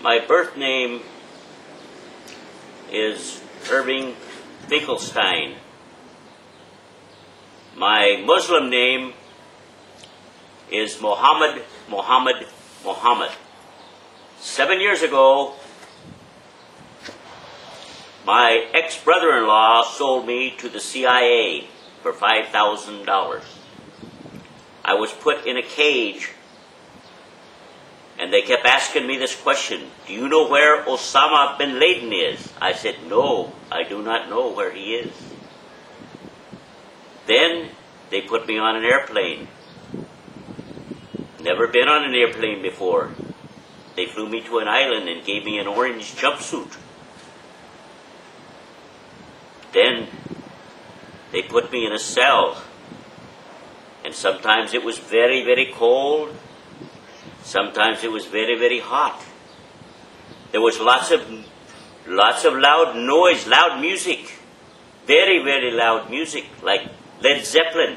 My birth name is Irving Finkelstein. My Muslim name is Muhammad. 7 years ago, my ex-brother-in-law sold me to the CIA for $5,000. I was put in a cage, and they kept asking me this question: do you know where Osama bin Laden is? I said, no, I do not know where he is. Then they put me on an airplane. Never been on an airplane before. They flew me to an island and gave me an orange jumpsuit. Then they put me in a cell, and sometimes it was very, very cold, sometimes it was very, very hot. There was lots of loud noise, loud music, very, very loud music, like Led Zeppelin.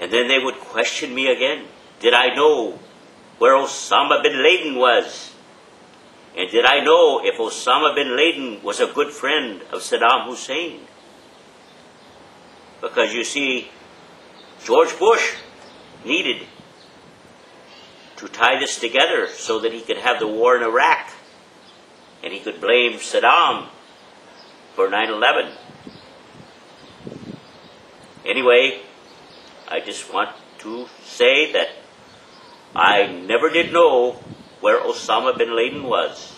And then they would question me again. Did I know where Osama bin Laden was? And did I know if Osama bin Laden was a good friend of Saddam Hussein? Because you see, George Bush needed to tie this together so that he could have the war in Iraq, and he could blame Saddam for 9/11. Anyway, I just want to say that I never did know where Osama bin Laden was.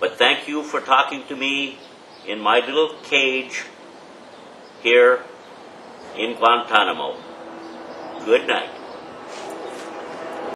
But thank you for talking to me in my little cage here in Guantanamo. Good night.